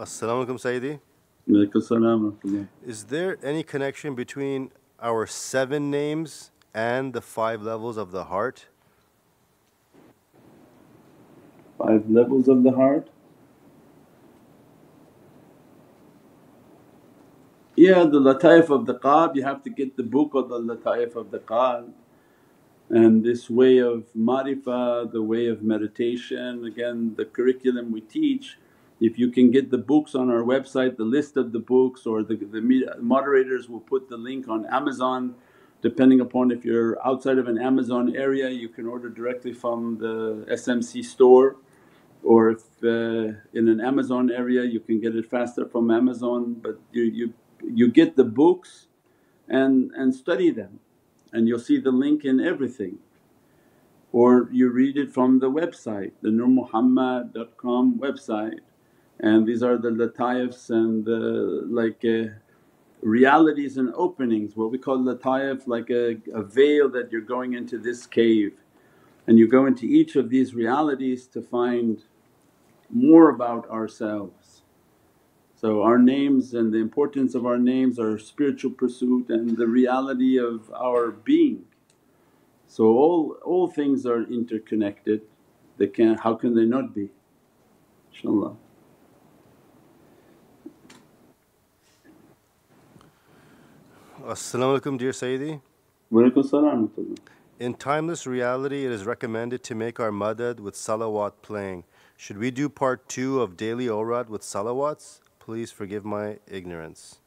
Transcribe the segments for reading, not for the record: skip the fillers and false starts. Assalamu alaikum, Sayyidi. Alaikum salam. Is there any connection between our 7 names and the 5 levels of the heart? 5 levels of the heart? Yeah, the lataif of the qalb, you have to get the book of the lataif of the qalb. And this way of marifah, the way of meditation, again the curriculum we teach, if you can get the books on our website, the list of the books, or the moderators will put the link on Amazon. Depending upon if you're outside of an Amazon area, you can order directly from the SMC store, or if in an Amazon area you can get it faster from Amazon. But you get the books and study them, and you'll see the link in everything, or you read it from the website, the NurMuhammad.com website. And these are the lataifs and the realities and openings, what we call lataif, like a veil that you're going into this cave, and you go into each of these realities to find more about ourselves. So our names and the importance of our names, our spiritual pursuit, and the reality of our being. So all things are interconnected, they can't, how can they not be, inshaAllah. As-salamu alaykum, dear Sayyidi. Wa alaykum as-salam. In timeless reality, it is recommended to make our madad with salawat playing. Should we do part 2 of daily awrad with salawats? Please forgive my ignorance.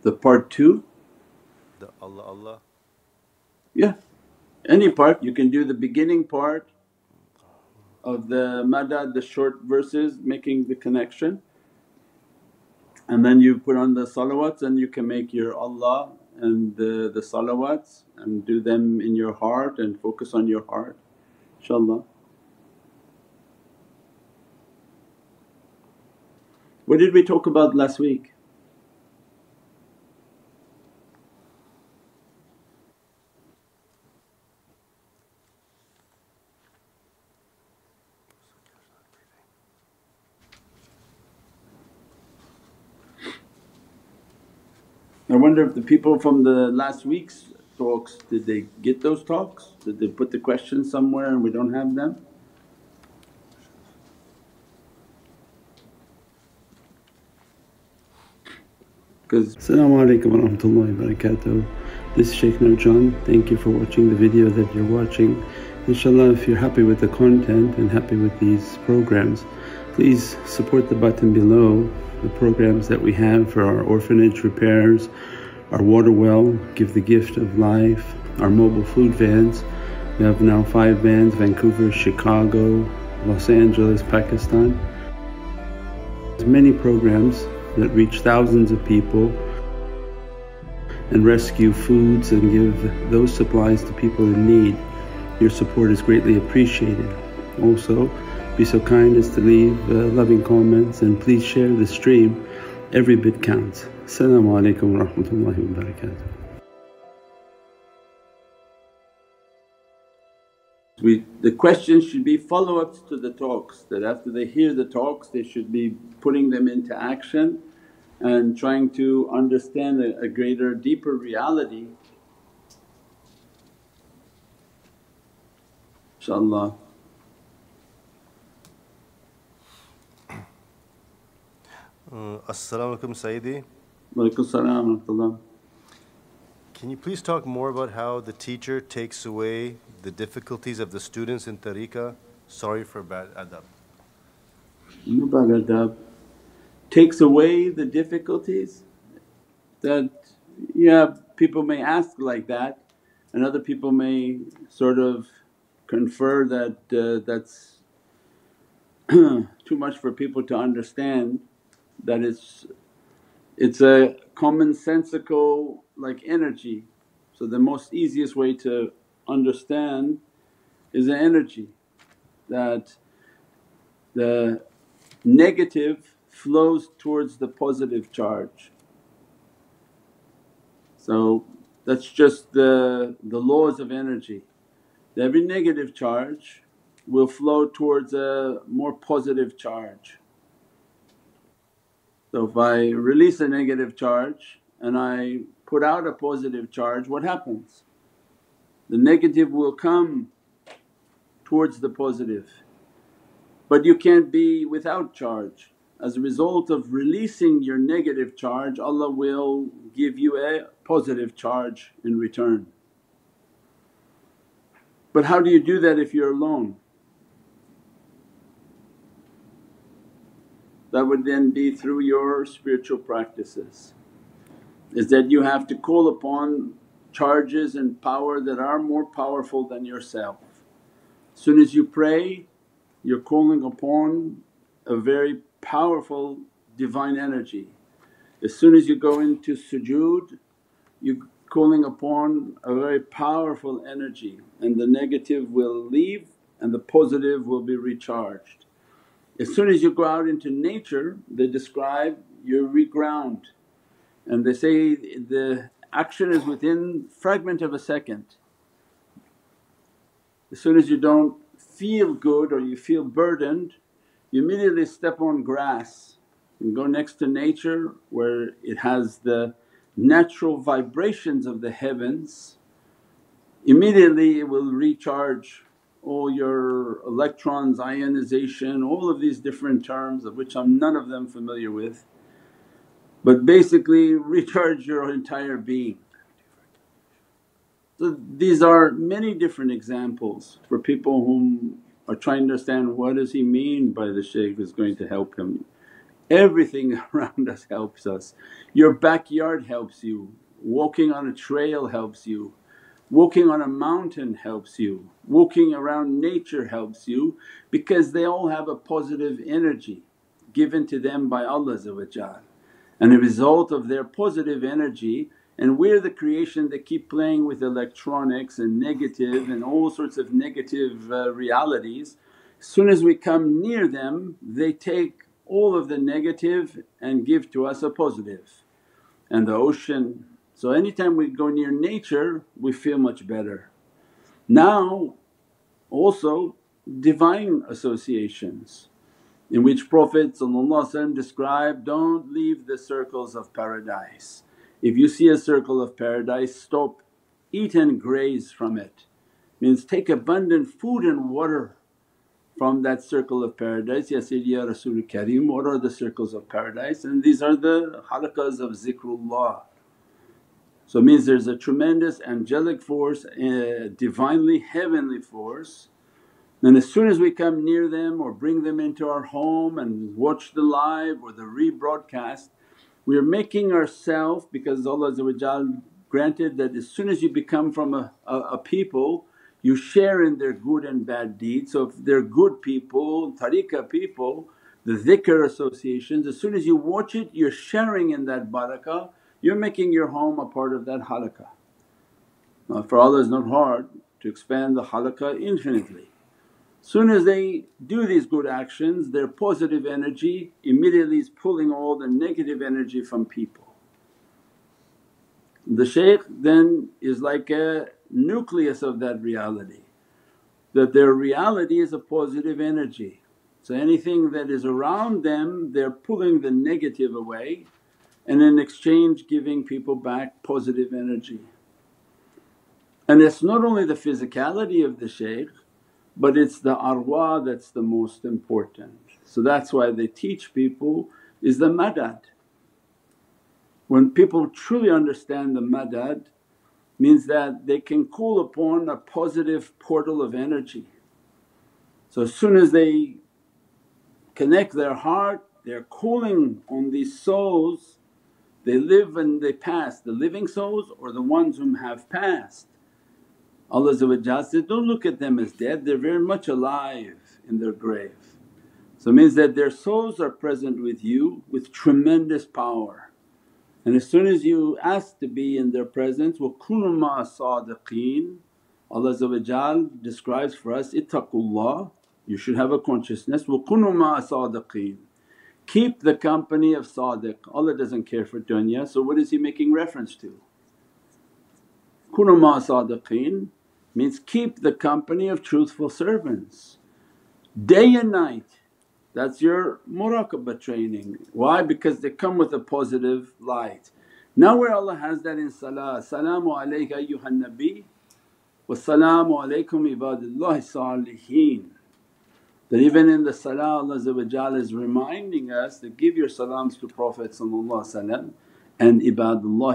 The part 2? The Allah Allah? Yeah, any part. You can do the beginning part of the madad, the short verses making the connection. And then you put on the salawats, and you can make your Allah and the salawats and do them in your heart and focus on your heart, inshaAllah. What did we talk about last week? I wonder if the people from the last week's talks, did they get those talks? Did they put the questions somewhere and we don't have them? As-salamu alaykum wa rahmatullahi wa barakatuh. This is Shaykh Nurjan. Thank you for watching the video that you're watching. Inshallah, if you're happy with the content and happy with these programs, please support the button below. The programs that we have for our orphanage repairs, our water well, Give the Gift of Life, our mobile food vans. We have now 5 vans: Vancouver, Chicago, Los Angeles, Pakistan. There's many programs that reach thousands of people and rescue foods and give those supplies to people in need. Your support is greatly appreciated. Also, be so kind as to leave loving comments, and please share the stream. Every bit counts. As-salamu alaykum wa rahmatullahi wa barakatuh. The questions should be follow-ups to the talks, that after they hear the talks they should be putting them into action and trying to understand a greater, deeper reality, inshaAllah. As-salamu alaykum, Sayyidi. Wa alaykum as-salam wa rahmatullah. Can you please talk more about how the teacher takes away the difficulties of the students in tariqah? Sorry for bad adab. No bad adab. Takes away the difficulties? That, yeah, people may ask like that, and other people may sort of confer that that's too much for people to understand. That it's a commonsensical energy. So the most easiest way to understand is the energy, that the negative flows towards the positive charge. So that's just the laws of energy. Every negative charge will flow towards a more positive charge. So if I release a negative charge and I put out a positive charge, what happens? The negative will come towards the positive, but you can't be without charge. As a result of releasing your negative charge, Allah will give you a positive charge in return. But how do you do that if you're alone? That would then be through your spiritual practices, is that you have to call upon charges and power that are more powerful than yourself. As soon as you pray, you're calling upon a very powerful divine energy. As soon as you go into sujood, you're calling upon a very powerful energy, and the negative will leave and the positive will be recharged. As soon as you go out into nature, they describe you reground, and they say the action is within fragment of a second. As soon as you don't feel good or you feel burdened, you immediately step on grass and go next to nature where it has the natural vibrations of the heavens. Immediately it will recharge all your electrons, ionization, all of these different terms of which I'm none of them familiar with, but basically recharge your entire being. So these are many different examples for people who are trying to understand what does he mean by the shaykh is going to help him. Everything around us helps us. Your backyard helps you, walking on a trail helps you, walking on a mountain helps you, walking around nature helps you, because they all have a positive energy given to them by Allah, and a result of their positive energy. And we're the creation that keep playing with electronics and negative and all sorts of negative realities. As soon as we come near them, they take all of the negative and give to us a positive. And the ocean, so anytime we go near nature we feel much better. Now also divine associations in which Prophet described, don't leave the circles of paradise. If you see a circle of paradise, stop, eat and graze from it. Means take abundant food and water from that circle of paradise. Ya Sayyidi Ya Rasulul Kareem, what are the circles of paradise? And these are the halaqas of zikrullah. So it means there's a tremendous angelic force, a divinely heavenly force. And as soon as we come near them or bring them into our home and watch the live or the rebroadcast, we are making ourselves, because Allah granted that as soon as you become from a people, you share in their good and bad deeds. So if they're good people, tariqah people, the dhikr associations, as soon as you watch it you're sharing in that barakah, you're making your home a part of that halaqah. Now for Allah it's not hard to expand the halaqah infinitely. Soon as they do these good actions, their positive energy immediately is pulling all the negative energy from people. The shaykh then is like a nucleus of that reality, that their reality is a positive energy. So anything that is around them, they're pulling the negative away and in exchange giving people back positive energy. And it's not only the physicality of the shaykh, but it's the arwah that's the most important. So that's why they teach people is the madad. When people truly understand the madad, means that they can call upon a positive portal of energy. So as soon as they connect their heart, they're calling on these souls, they live and they pass, the living souls or the ones whom have passed. Allah said, don't look at them as dead, they're very much alive in their grave. So it means that their souls are present with you with tremendous power, and as soon as you ask to be in their presence, وَكُونُوا مَعَ الصَّادِقِينَ. Allah describes for us, ittaqullah, you should have a consciousness, وَكُونُوا مَعَ الصَّادِقِينَ, keep the company of sadiq. Allah doesn't care for dunya, so what is He making reference to? كُونُوا مَعَ الصَّادِقِينَ means keep the company of truthful servants. Day and night That's your muraqabah training. Why? Because they come with a positive light. Now where Allah has that in salah, Salaamu alayka ayyuhan nabi wa salaamu alaykum ibadullahi salihin. That even in the salah Allah is reminding us to give your salams to Prophet and ibadullahi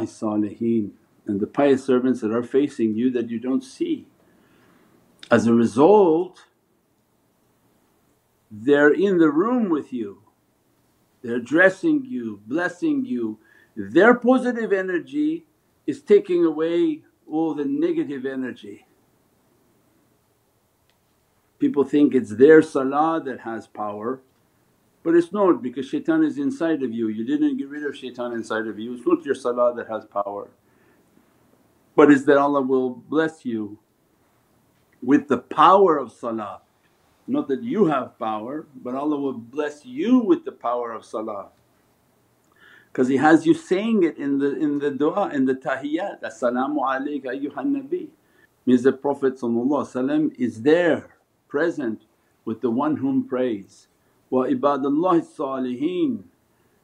salihin and the pious servants that are facing you that you don't see. As a result, they're in the room with you, they're dressing you, blessing you. Their positive energy is taking away all the negative energy. People think it's their salah that has power, but it's not, because shaitan is inside of you. You didn't get rid of shaitan inside of you, it's not your salah that has power, but it's that Allah will bless you with the power of salah. Not that you have power, but Allah will bless you with the power of salah, because He has you saying it in the du'a, in the tahiyyat, As-salaamu alayka ayyuhan nabi. Means the Prophet is there present with the one whom prays, wa ibadullahi salihin,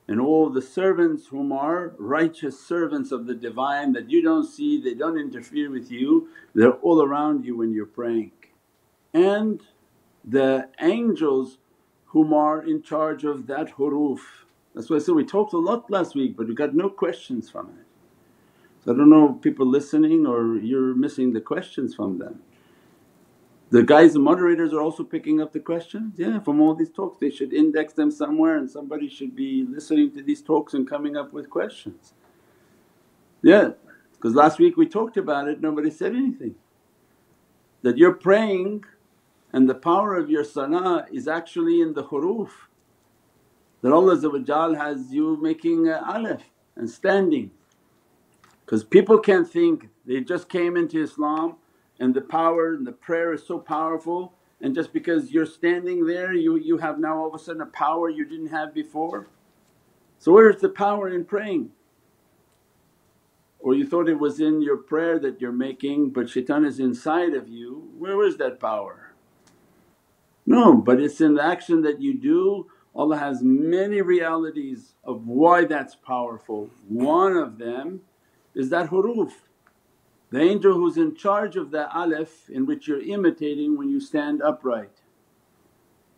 and all the servants whom are righteous servants of the Divine that you don't see, they don't interfere with you, they're all around you when you're praying. And the angels whom are in charge of that huroof. That's why I said we talked a lot last week, but we got no questions from it. So I don't know if people listening or you're missing the questions from them. The guys, the moderators are also picking up the questions, from all these talks. They should index them somewhere and somebody should be listening to these talks and coming up with questions. Because last week we talked about it, nobody said anything. That you're praying and the power of your salah is actually in the huroof, that Allah has you making alif and standing. Because people can't think they just came into Islam and the power and the prayer is so powerful, and just because you're standing there you have now all of a sudden a power you didn't have before. So where's the power in praying? Or you thought it was in your prayer that you're making, but shaitan is inside of you, where is that power? No, but it's in the action that you do. Allah has many realities of why that's powerful. One of them is that huroof, the angel who's in charge of that alif in which you're imitating when you stand upright.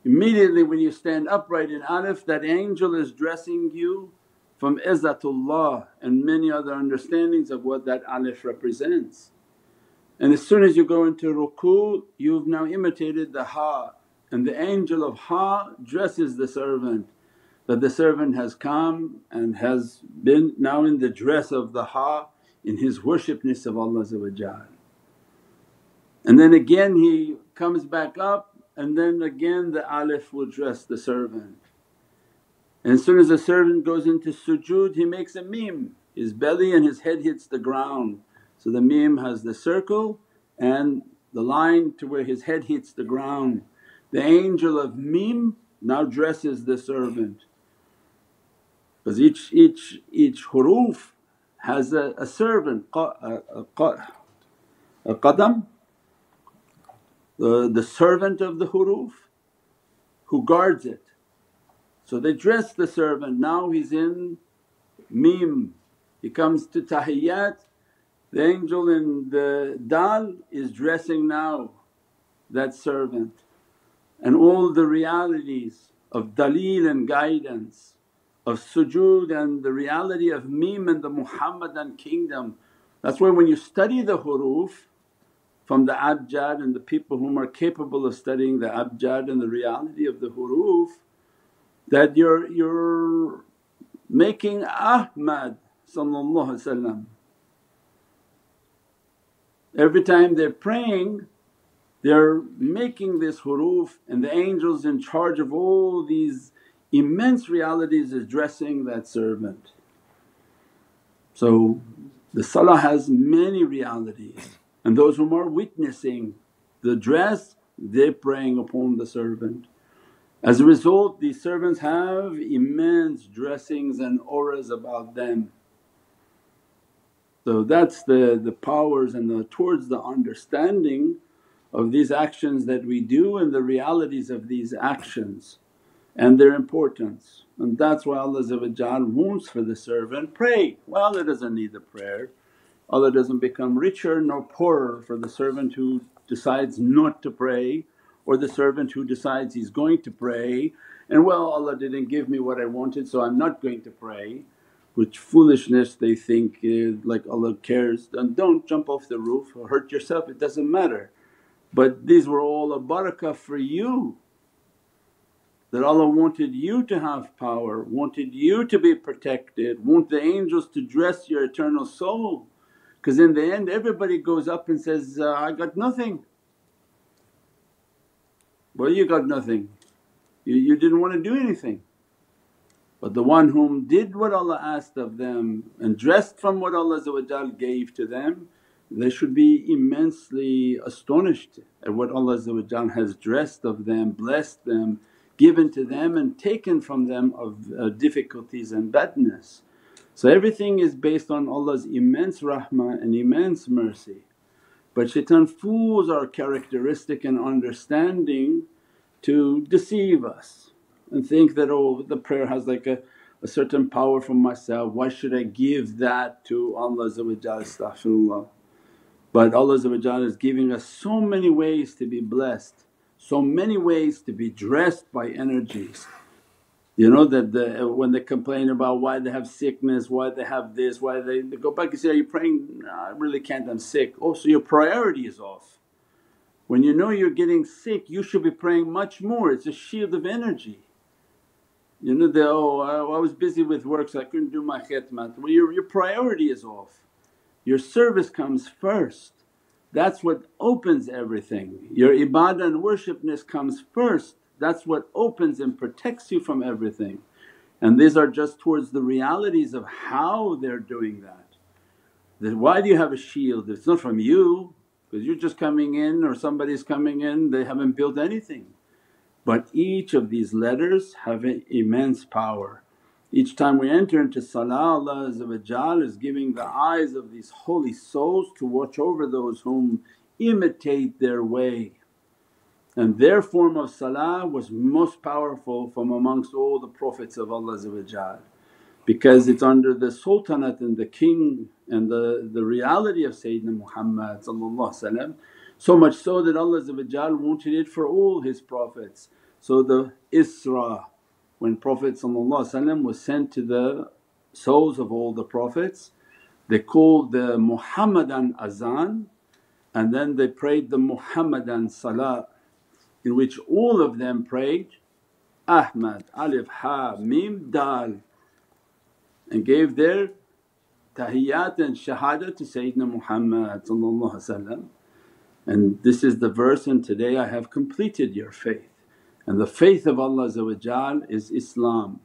Immediately when you stand upright in alif, that angel is dressing you from izzatullah and many other understandings of what that alif represents. And as soon as you go into ruku', you've now imitated the ha. And the angel of ha dresses the servant, that the servant has come and has been now in the dress of the ha in his worshipness of Allah. And then again he comes back up, and then again the alif will dress the servant. And as soon as the servant goes into sujood, he makes a meme, his belly and his head hits the ground. So the meme has the circle and the line to where his head hits the ground. The angel of mim now dresses the servant, because each huroof has a servant, a qadam, the servant of the huroof who guards it. So they dress the servant, now he's in mim, he comes to tahiyyat, the angel in the dal is dressing now that servant. And all the realities of daleel and guidance, of sujood and the reality of meme and the Muhammadan kingdom. That's why when you study the huroof from the abjad and the people whom are capable of studying the abjad and the reality of the huroof, that you're making Ahmad. Every time they're praying, they're making this huroof, and the angels in charge of all these immense realities is dressing that servant. So the salah has many realities, and those whom are witnessing the dress, they're praying upon the servant. As a result, these servants have immense dressings and auras about them. So that's the powers and towards the understanding of these actions that we do and the realities of these actions. and their importance. And that's why Allah wants for the servant, pray. Well, Allah doesn't need the prayer. Allah doesn't become richer nor poorer for the servant who decides not to pray, or the servant who decides he's going to pray and, well, Allah didn't give me what I wanted so I'm not going to pray, which foolishness they think like Allah cares. And don't jump off the roof or hurt yourself, it doesn't matter. But these were all a barakah for you, that Allah wanted you to have power, wanted you to be protected, want the angels to dress your eternal soul. Because in the end everybody goes up and says, I got nothing. Well, you got nothing, you didn't want to do anything. But the one whom did what Allah asked of them and dressed from what Allah gave to them, they should be immensely astonished at what Allah has dressed of them, blessed them, given to them and taken from them of difficulties and badness. So everything is based on Allah's immense rahmah and immense mercy. But shaitan fools our characteristic and understanding to deceive us and think that, oh, the prayer has like a certain power for myself, why should I give that to Allah? Astaghfirullah. But Allah is giving us so many ways to be blessed, so many ways to be dressed by energies. You know that when they complain about why they have sickness, why they have this, why they go back and say, are you praying? No, I really can't, I'm sick. Oh, so your priority is off. When you know you're getting sick, you should be praying much more, it's a shield of energy. You know that, oh, I was busy with work so I couldn't do my khidmat. Well, your priority is off, your service comes first. That's what opens everything, your ibadah and worshipness comes first. That's what opens and protects you from everything. And these are just towards the realities of how they're doing that. Then why do you have a shield? It's not from you, because you're just coming in or somebody's coming in, they haven't built anything. But each of these letters have an immense power. Each time we enter into salah, Allah is giving the eyes of these holy souls to watch over those whom imitate their way. And their form of salah was most powerful from amongst all the Prophets of Allah, because it's under the sultanate and the king and the reality of Sayyidina Muhammad, so much so that Allah wanted it for all His Prophets. So the Isra, when Prophet was sent to the souls of all the Prophets, they called the Muhammadan azan and then they prayed the Muhammadan salah, in which all of them prayed Ahmad, Alif, Ha, Mim, Dal, and gave their tahiyyat and shahada to Sayyidina Muhammad. And this is the verse, and today I have completed your faith. And the faith of Allah is Islam.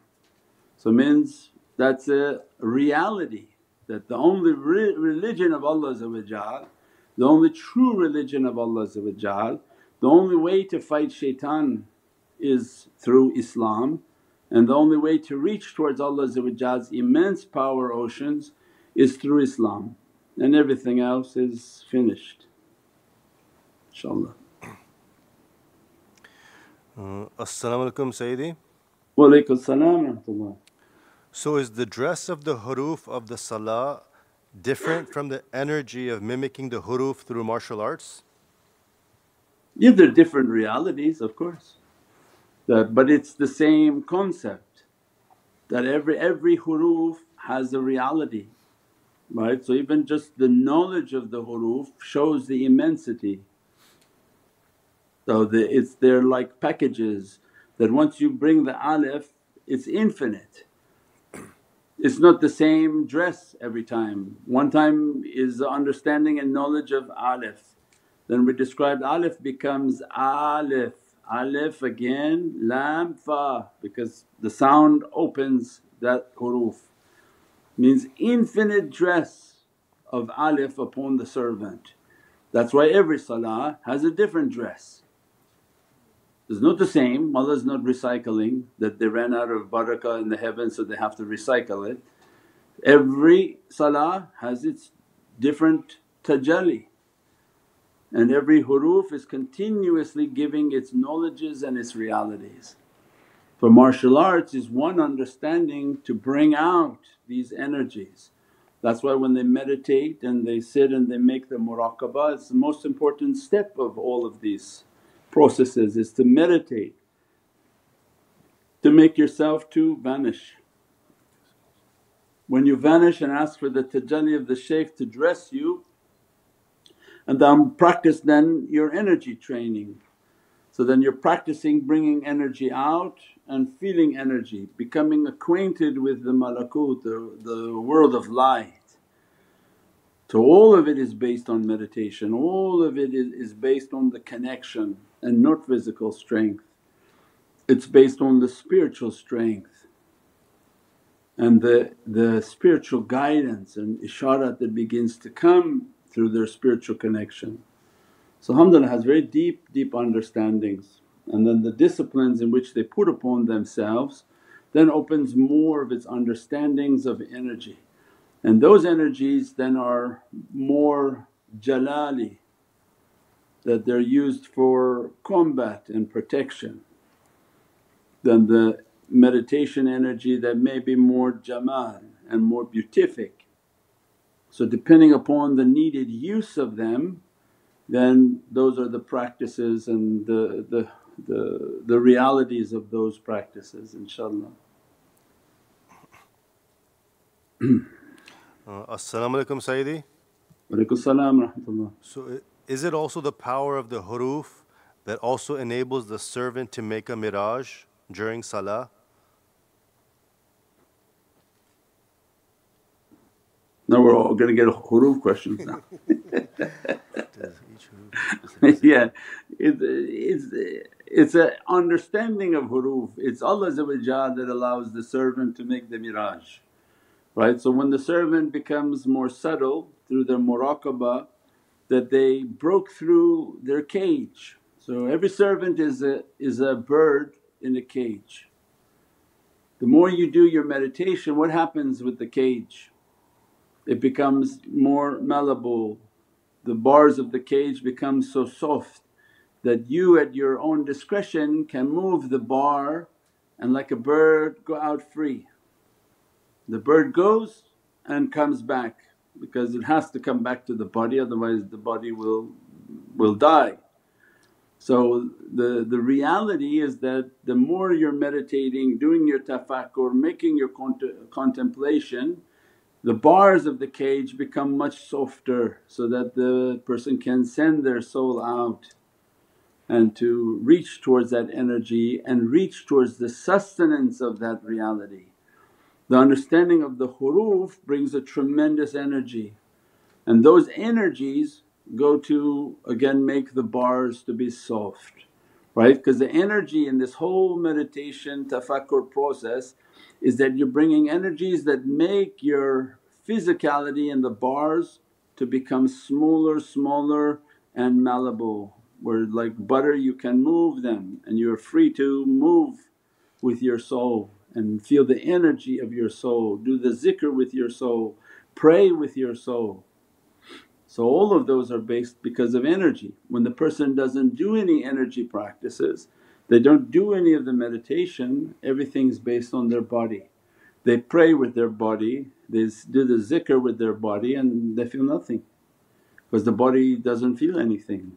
So means that's a reality that the only religion of Allah, the only true religion of Allah, the only way to fight shaitan is through Islam, and the only way to reach towards Allah's immense power oceans is through Islam, and everything else is finished, inshaAllah. As-salamu alaykum Sayyidi. Wa alaykum as-salam wa rahmatullah. So is the dress of the huroof of the salah different from the energy of mimicking the huroof through martial arts? Yeah, they're different realities, of course, but it's the same concept, that every huroof has a reality, right? So even just the knowledge of the huroof shows the immensity. So they're like packages that once you bring the alif, it's infinite. It's not the same dress every time. One time is the understanding and knowledge of alif. Then we described alif becomes alif, alif again, lam, fa, because the sound opens that huroof. Means infinite dress of alif upon the servant. That's why every salah has a different dress. It's not the same, Allah's not recycling that they ran out of barakah in the heavens so they have to recycle it. Every salah has its different tajalli. And every huroof is continuously giving its knowledges and its realities. For martial arts is one understanding to bring out these energies. That's why when they meditate and they sit and they make the muraqabah, it's the most important step of all of these processes, is to meditate, to make yourself to vanish. When you vanish and ask for the tajalli of the shaykh to dress you, and then practice then your energy training. So then you're practicing bringing energy out and feeling energy, becoming acquainted with the malakut, the world of light. So all of it is based on meditation, all of it is based on the connection and not physical strength. It's based on the spiritual strength and the spiritual guidance and isharat that begins to come through their spiritual connection. So alhamdulillah has very deep understandings, and then the disciplines in which they put upon themselves then opens more of its understandings of energy, and those energies then are more jalali, that they're used for combat and protection, than the meditation energy that may be more jamal and more beatific. So depending upon the needed use of them, then those are the practices and the realities of those practices, inshaAllah. As-salamu alaykum Sayyidi. Walaykum salam wa rahmatullah. So is it also the power of the huroof that also enables the servant to make a mi'raj during salah? Now we're all going to get huroof questions now. Yeah, it's an understanding of huroof. It's Allah that allows the servant to make the mi'raj, right? So when the servant becomes more subtle through their muraqabah, that they broke through their cage. So every servant is a bird in a cage. The more you do your meditation, what happens with the cage? It becomes more malleable, the bars of the cage become so soft that you at your own discretion can move the bar and like a bird go out free. The bird goes and comes back because it has to come back to the body, otherwise the body will die. So the reality is that the more you're meditating, doing your tafakkur, making your contemplation, the bars of the cage become much softer so that the person can send their soul out and to reach towards that energy and reach towards the sustenance of that reality. The understanding of the huroof brings a tremendous energy, and those energies go to again make the bars to be soft, right? Because the energy in this whole meditation tafakkur process is that you're bringing energies that make your physicality and the bars to become smaller and malleable, where like butter you can move them and you're free to move with your soul and feel the energy of your soul, do the zikr with your soul, pray with your soul. So all of those are based because of energy. When the person doesn't do any energy practices, they don't do any of the meditation, everything's based on their body. They pray with their body, they do the zikr with their body, and they feel nothing because the body doesn't feel anything.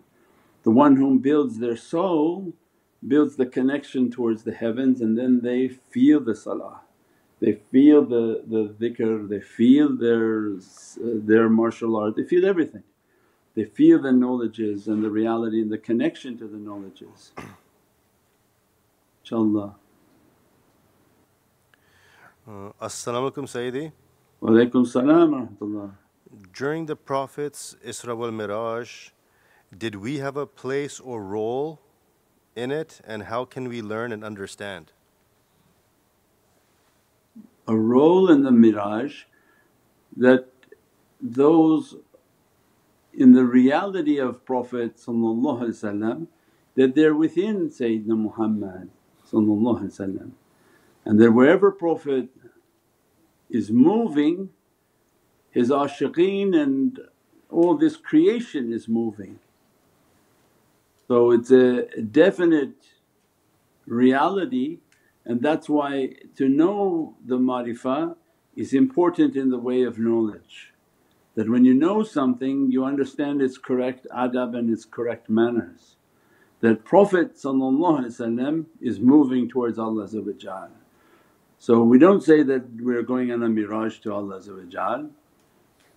The one whom builds their soul builds the connection towards the heavens, and then they feel the salah, they feel the dhikr, they feel their martial art, they feel everything. They feel the knowledges and the reality and the connection to the knowledges. InshaAllah. As-salamu alaykum Sayyidi. Walaykum salam wa rahmatullah. During the Prophet's Isra wal Mi'raj, did we have a place or role in it, and how can we learn and understand? A role in the mi'raj, that those in the reality of Prophet that they're within Sayyidina Muhammad, and that wherever Prophet is moving, his ashiqeen and all this creation is moving. So it's a definite reality And that's why to know the ma'rifah is important in the way of knowledge, that when you know something you understand its correct adab and its correct manners. That Prophet is moving towards Allah, so we don't say that we're going on a mi'raj to Allah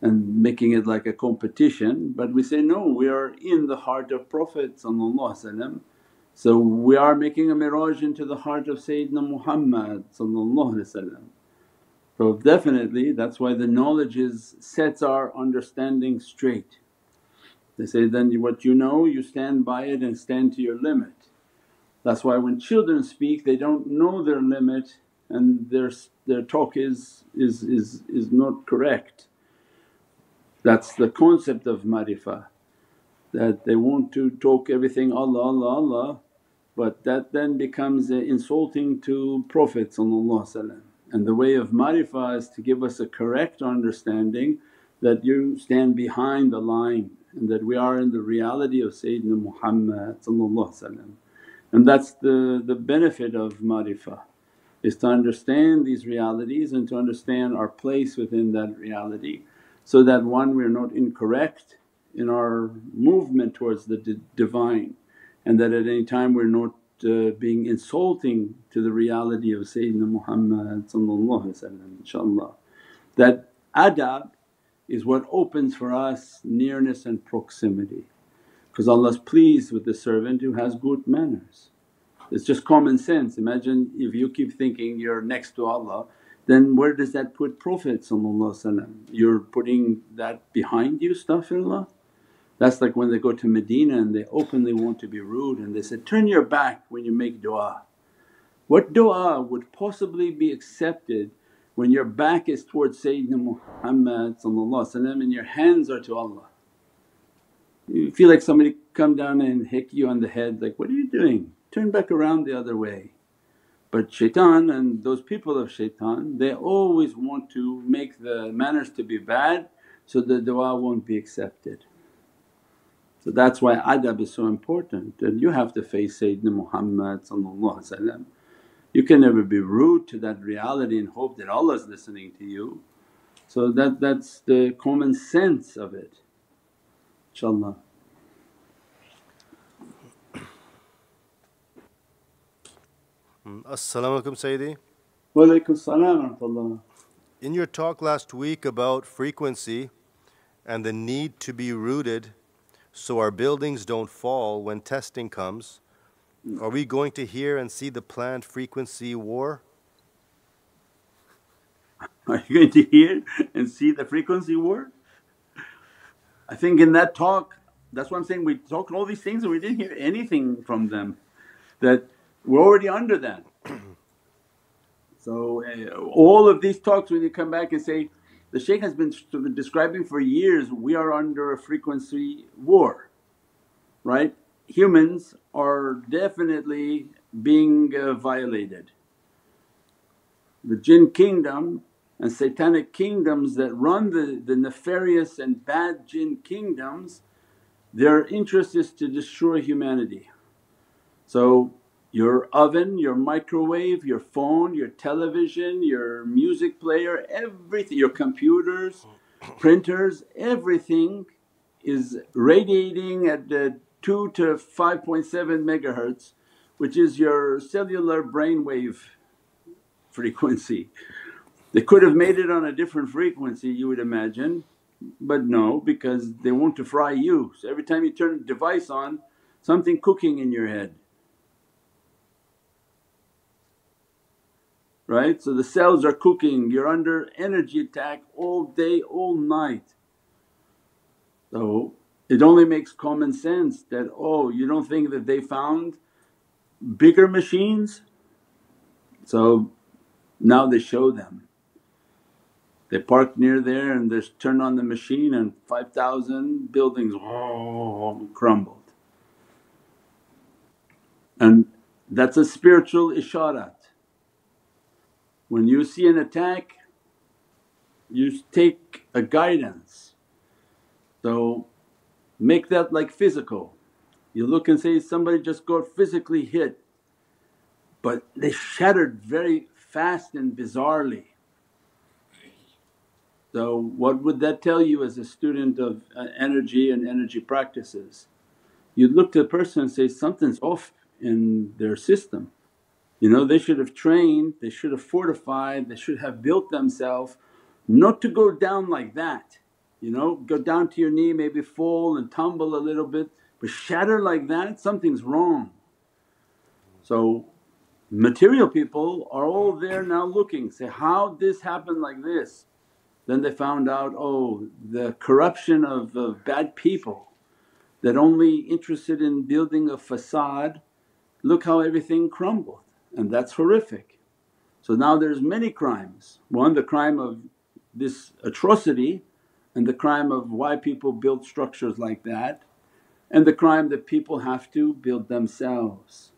and making it like a competition, but we say, no, we are in the heart of Prophet, so we are making a mi'raj into the heart of Sayyidina Muhammad. So definitely that's why the knowledge sets our understanding straight. They say, then what you know you stand by it and stand to your limit. That's why when children speak they don't know their limit and their talk is not correct. That's the concept of ma'rifah, that they want to talk everything Allah, Allah, Allah, but that then becomes insulting to Prophet. And the way of ma'rifah is to give us a correct understanding that you stand behind the line and that we are in the reality of Sayyidina Muhammad. And that's the benefit of ma'rifah, is to understand these realities and to understand our place within that reality, so that one, we're not incorrect in our movement towards the Divine, and that at any time we're not being insulting to the reality of Sayyidina Muhammad, inshaAllah. That adab is what opens for us nearness and proximity, because Allah's pleased with the servant who has good manners. It's just common sense. Imagine if you keep thinking you're next to Allah, then where does that put Prophet? You're putting that behind you, astaghfirullah. That's like when they go to Medina and they openly want to be rude and they say, turn your back when you make du'a. What du'a would possibly be accepted when your back is towards Sayyidina Muhammad and your hands are to Allah? You feel like somebody come down and hit you on the head, like, what are you doing? Turn back around the other way. But shaitan and those people of shaitan, they always want to make the manners to be bad so the du'a won't be accepted. So that's why adab is so important, and you have to face Sayyidina Muhammad. You can never be rude to that reality and hope that Allah's listening to you. So that's the common sense of it, inshaAllah. As-salamu alaykum Sayyidi. Wa alaykum salam wa rahmatullah. In your talk last week about frequency and the need to be rooted so our buildings don't fall when testing comes, are we going to hear and see the planned frequency war? Are you going to hear and see the frequency war? I think in that talk, that's what I'm saying, we talked all these things and we didn't hear anything from them, that we're already under that. So all of these talks, when you come back and say, the shaykh has been describing for years, we are under a frequency war, right? Humans are definitely being violated. The jinn kingdom and satanic kingdoms that run the nefarious and bad jinn kingdoms, their interest is to destroy humanity. So your oven, your microwave, your phone, your television, your music player, everything, your computers, printers, everything is radiating at 2 to 5.7 megahertz, which is your cellular brainwave frequency. They could have made it on a different frequency, you would imagine, but no, because they want to fry you. So every time you turn the device on, something cooking in your head, right? So the cells are cooking, you're under energy attack all day, all night. So it only makes common sense that, oh, you don't think that they found bigger machines? So now they show them. They park near there and they turn on the machine and 5,000 buildings crumbled. And that's a spiritual isharat. When you see an attack, you take a guidance. So make that like physical. You look and say, somebody just got physically hit. but they shattered very fast and bizarrely. So what would that tell you as a student of energy and energy practices? You'd look to the person and say, something's off in their system. You know, they should have trained, they should have fortified, they should have built themselves not to go down like that. You know, go down to your knee, maybe fall and tumble a little bit, but shatter like that, something's wrong. So material people are all there now looking, say, how'd this happen like this? Then they found out, oh, the corruption of bad people that only interested in building a facade, look how everything crumbled, and that's horrific. So now there's many crimes, one the crime of this atrocity and the crime of why people build structures like that, and the crime that people have to build themselves,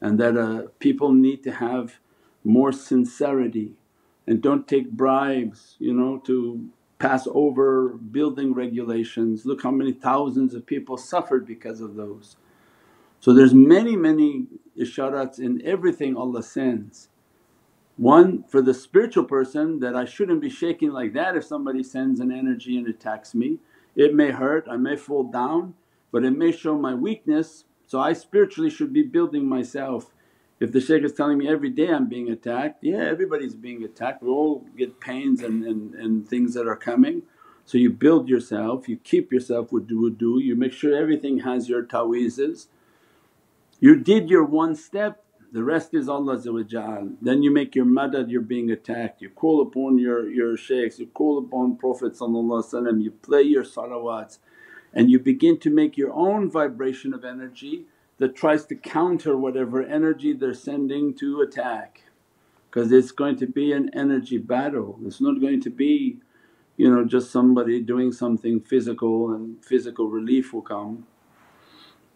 and that people need to have more sincerity and don't take bribes, you know, to pass over building regulations. Look how many thousands of people suffered because of those. So there's many isharats in everything Allah sends. One for the spiritual person that I shouldn't be shaking like that if somebody sends an energy and attacks me. It may hurt, I may fall down, but it may show my weakness, so I spiritually should be building myself. If the shaykh is telling me every day I'm being attacked, yeah, everybody's being attacked, we all get pains and things that are coming. So you build yourself, you keep yourself with wudu, you make sure everything has your ta'weezes. You did your one step, the rest is Allah. Then you make your madad, you're being attacked, you call upon your shaykhs, you call upon Prophet, you play your salawats, and you begin to make your own vibration of energy that tries to counter whatever energy they're sending to attack, because it's going to be an energy battle. It's not going to be, you know, just somebody doing something physical and physical relief will come.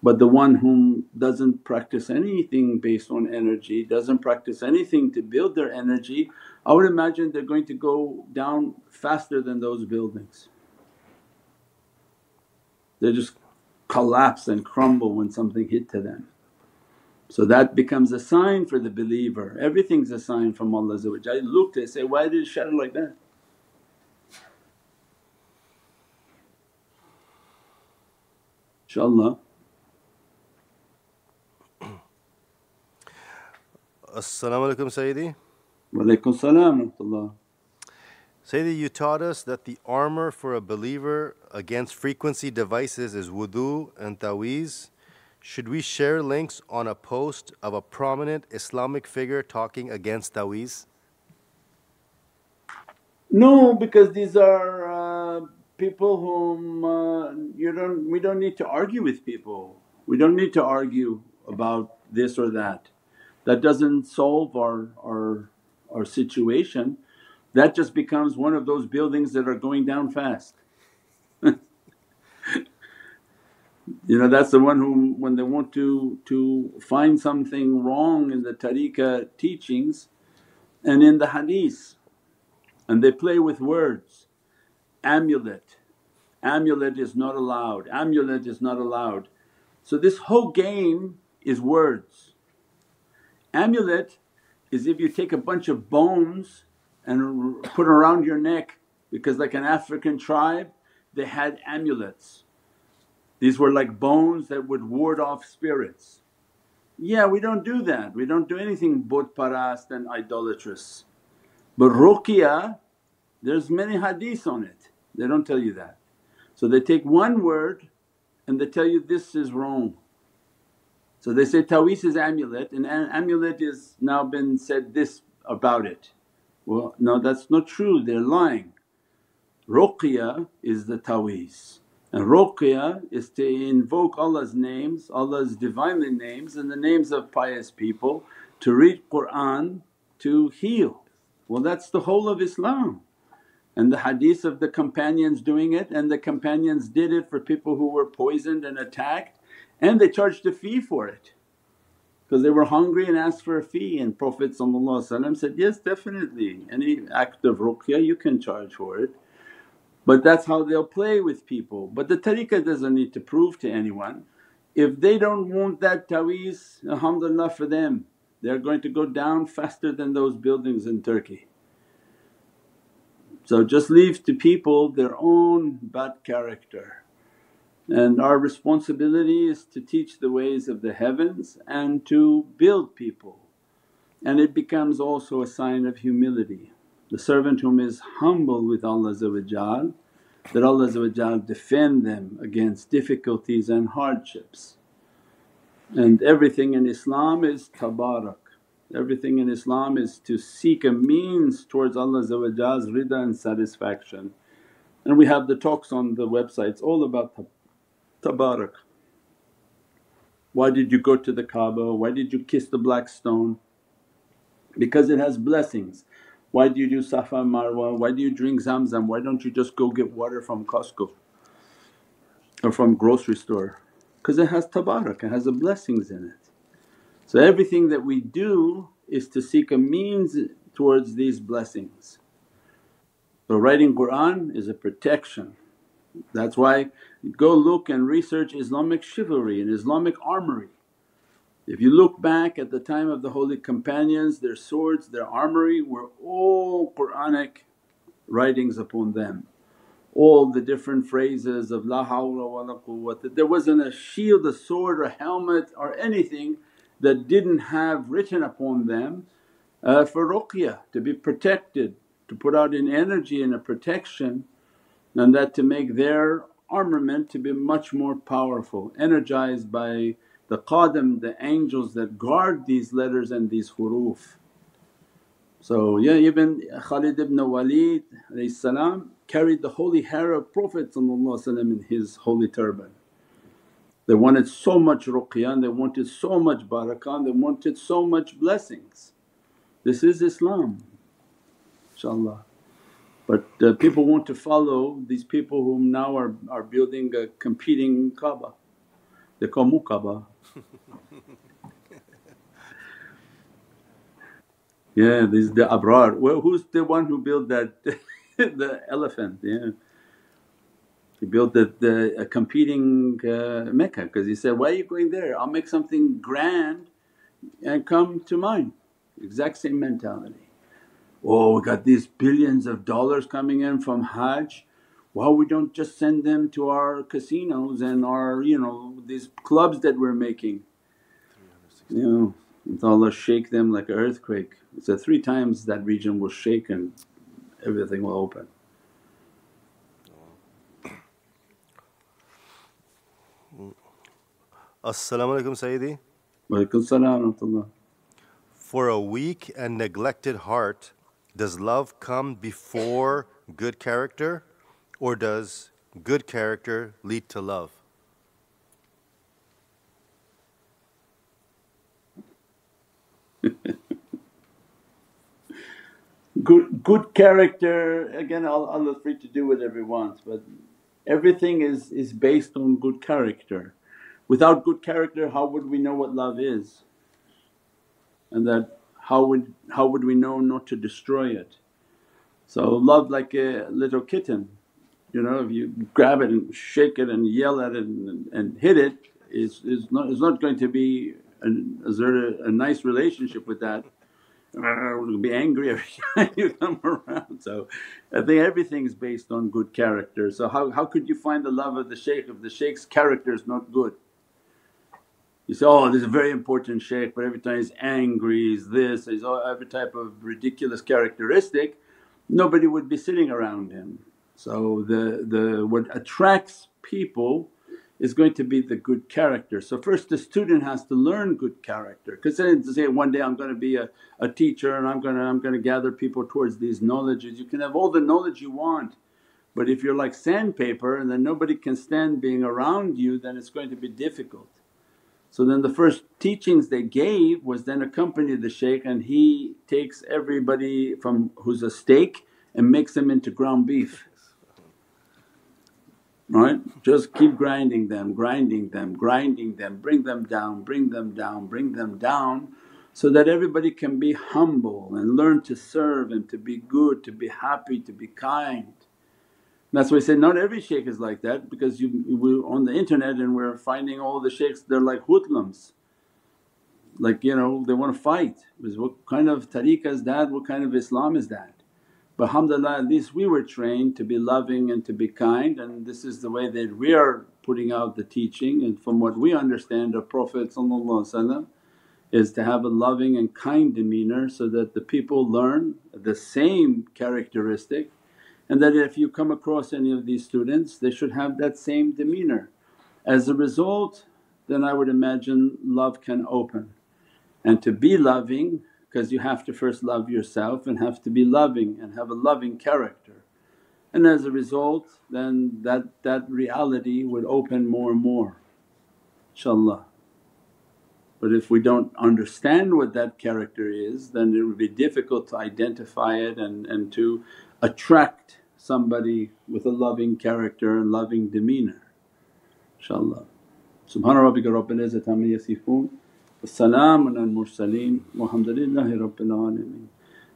But the one whom doesn't practice anything based on energy, doesn't practice anything to build their energy, I would imagine they're going to go down faster than those buildings. They just collapse and crumble when something hit to them. So that becomes a sign for the believer, everything's a sign from Allah. I looked at it, say, why did it shatter like that? InshaAllah. As-salamu alaykum Sayyidi. Wa alaykum as-salam wa rahmatullah. Sayyidi, you taught us that the armor for a believer against frequency devices is wudu and ta'weez. Should we share links on a post of a prominent Islamic figure talking against ta'weez? No, because these are people whom we don't need to argue with people. We don't need to argue about this or that. That doesn't solve our situation, that just becomes one of those buildings that are going down fast. You know, that's the one who, when they want to find something wrong in the tariqah teachings and in the hadith, and they play with words, amulet, amulet is not allowed, amulet is not allowed. So this whole game is words. Amulet is if you take a bunch of bones and put around your neck, because like an African tribe they had amulets. These were like bones that would ward off spirits. Yeah, we don't do that, we don't do anything bud parast and idolatrous. But ruqya, there's many hadiths on it, they don't tell you that. So they take one word and they tell you this is wrong. So they say ta'weez is amulet and amulet is now been said this about it. Well, no, that's not true, they're lying. Ruqya is the ta'weez, and ruqya is to invoke Allah's names, Allah's Divinely names and the names of pious people, to read Qur'an, to heal. Well, that's the whole of Islam, and the hadith of the companions doing it, and the companions did it for people who were poisoned and attacked. And they charged a fee for it because they were hungry and asked for a fee, and Prophet said, yes, definitely, any act of ruqya you can charge for it. But that's how they'll play with people. But the tariqah doesn't need to prove to anyone. If they don't want that ta'weez, alhamdulillah for them, They're going to go down faster than those buildings in Turkey. So just leave to people their own bad character, and our responsibility is to teach the ways of the heavens and to build people. And it becomes also a sign of humility. The servant whom is humble with Allah, that Allah defend them against difficulties and hardships. And everything in Islam is tabarak, everything in Islam is to seek a means towards Allah's rida and satisfaction. And we have the talks on the websites all about tabarak. Why did you go to the Kaaba? Why did you kiss the black stone? Because it has blessings. Why do you do Safa and Marwa? Why do you drink Zamzam? Why don't you just go get water from Costco or from grocery store? Because it has tabarak, it has the blessings in it. So everything that we do is to seek a means towards these blessings. So writing Qur'an is a protection. That's why go look and research Islamic chivalry and Islamic armoury. If you look back at the time of the holy companions, their swords, their armoury were all Qur'anic writings upon them. All the different phrases of la hawla wa la quwwata, there wasn't a shield, a sword, a helmet or anything that didn't have written upon them for ruqyah, to be protected, to put out an energy and a protection, and that to make their armament to be much more powerful, energized by the qadam, the angels that guard these letters and these huroof. So even Khalid ibn Walid carried the holy hair of Prophet in his holy turban. They wanted so much ruqyah and they wanted so much barakah and they wanted so much blessings. This is Islam, inshaAllah. But people want to follow these people whom now are building a competing Kaaba. They call Muqaba. Yeah, this is the awrad. Well, who's the one who built that the elephant? Yeah. He built a competing Mecca because he said, why are you going there? I'll make something grand and come to mine. Exact same mentality. Oh, we got these billions of dollars coming in from Hajj, why we don't just send them to our casinos and our these clubs that we're making? Allah shake them like an earthquake. So 3 times that region will shake and everything will open. As-salamu alaykum Sayyidi. Walaykum salam wa rahmatullah. For a weak and neglected heart, does love come before good character or does good character lead to love? Good character, again Allah is free to do whatever He wants, but everything is based on good character. Without good character, how would we know what love is? And that how would we know not to destroy it? So love like a little kitten, if you grab it and shake it and yell at it and hit it, it's not going to be a nice relationship with that. We'll be angry every time you come around. So I think everything is based on good character. So how could you find the love of the shaykh if the shaykh's character is not good? You say, oh, this is a very important shaykh, but every time he's angry, he's this, he's all, every type of ridiculous characteristic, nobody would be sitting around him. So what attracts people is going to be the good character. So first the student has to learn good character, because then to say one day I'm going to be a teacher and I'm going to gather people towards these knowledges. You can have all the knowledge you want, but if you're like sandpaper and then nobody can stand being around you, then it's going to be difficult. So then the first teachings they gave was then accompany the shaykh, and he takes everybody from who's a steak and makes them into ground beef. Right? Just keep grinding them, grinding them, grinding them, bring them down, bring them down, bring them down, so that everybody can be humble and learn to serve and to be good, to be happy, to be kind. That's why I say not every shaykh is like that, because we're on the internet and we're finding all the shaykhs, they're like hoodlums. like, you know, they want to fight with what kind of tariqah is that, what kind of Islam is that. But alhamdulillah, at least we were trained to be loving and to be kind, and this is the way that we are putting out the teaching, and from what we understand of Prophet is to have a loving and kind demeanour so that the people learn the same characteristic, and that if you come across any of these students they should have that same demeanour. As a result, then I would imagine love can open, and to be loving, because you have to first love yourself and have to be loving and have a loving character, and as a result then that reality would open more and more, inshaAllah. But if we don't understand what that character is, then it would be difficult to identify it and to attract somebody with a loving character and loving demeanour, inshaAllah. Subhana rabbika rabbil izzati amma yasifoon, wa salaamun al mursaleen, walhamdulillahi rabbil alameen,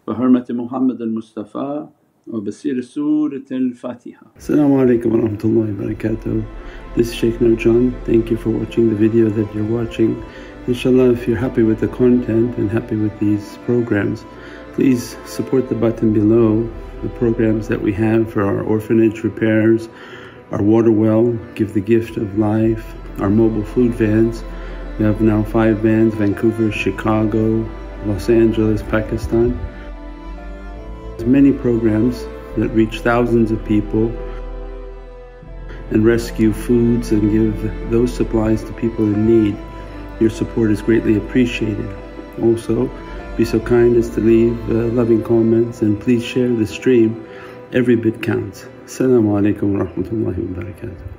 bi hurmati Muhammadin Mustafa wa bi siri Suratil Fatiha. As-salamu alaykum wa rahmatullahi wa barakatuh. This is Shaykh Nurjan. Thank you for watching the video that you're watching. Inshallah, if you're happy with the content and happy with these programs, please support the button below, the programs that we have for our orphanage repairs, our water well, give the gift of life, our mobile food vans. We have now 5 vans: Vancouver, Chicago, Los Angeles, Pakistan. There's many programs that reach thousands of people and rescue foods and give those supplies to people in need. Your support is greatly appreciated. Also, be so kind as to leave loving comments, and please share the stream. Every bit counts. As-salamu alaykum wa rahmatullahi wa barakatuh.